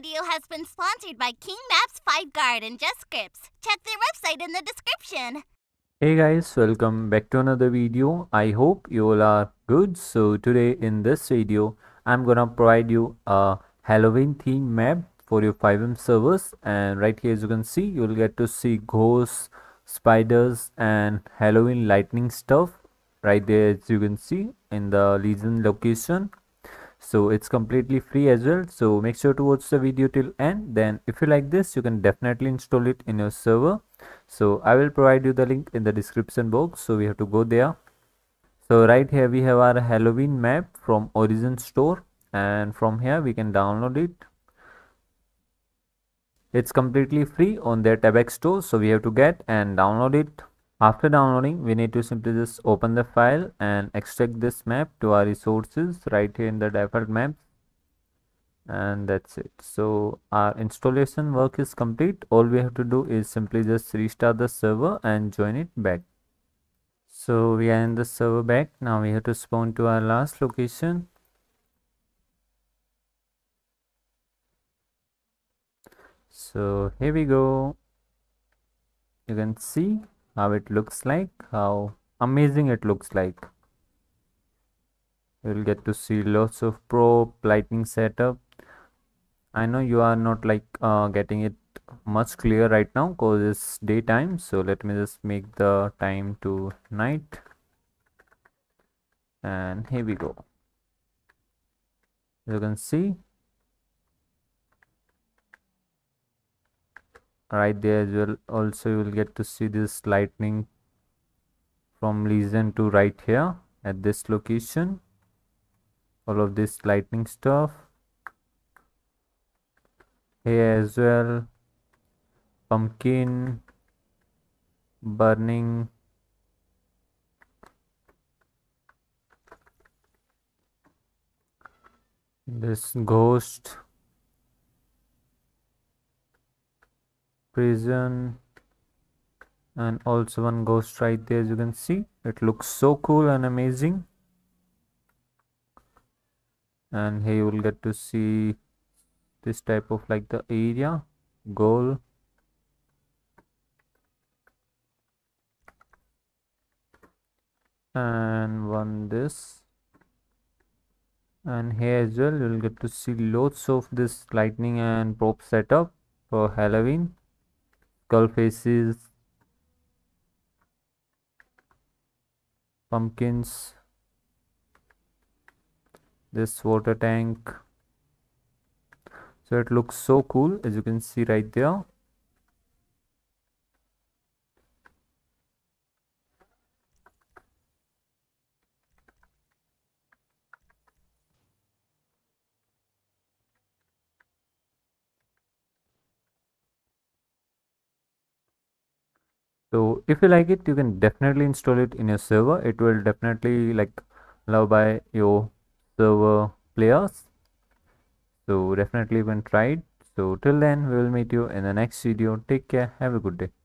video has been sponsored by King Maps 5 Guard and Just Scripts. Check their website in the description. Hey guys, welcome back to another video. I hope you all are good. So today in this video, I'm gonna provide you a Halloween theme map for your 5M servers. And right here, as you can see, you'll get to see ghosts, spiders, and Halloween lightning stuff. Right there, as you can see in the Legion location. So it's completely free as well, so make sure to watch the video till end. Then if you like this, you can definitely install it in your server. So I will provide you the link in the description box, so we have to go there. So right here we have our Halloween map from Origin Store, and from here we can download it. It's completely free on their Tebex store, so we have to get and download it. After downloading, we need to simply just open the file and extract this map to our resources right here in the default map, and that's it. So our installation work is complete. All we have to do is simply just restart the server and join it back. So we are in the server back. Now we have to spawn to our last location. So here we go. You can see how it looks like, how amazing it looks like. You'll get to see lots of prop, lighting setup. I know you are not like getting it much clear right now because it's daytime, so let me just make the time to night, and here we go. You can see right there as well. Also, you will get to see this lightning from Legion to right here at this location. All of this lightning stuff here as well. Pumpkin burning. This ghost. Prison, and also one ghost right there. As you can see, it looks so cool and amazing. And here you will get to see this type of like the area goal. And one this, and here as well you will get to see lots of this lightning and prop setup for Halloween. Skull faces, pumpkins, this water tank. So it looks so cool, as you can see right there. So if you like it, you can definitely install it in your server. It will definitely like loved by your server players. So definitely you can try it. So till then, we will meet you in the next video. Take care. Have a good day.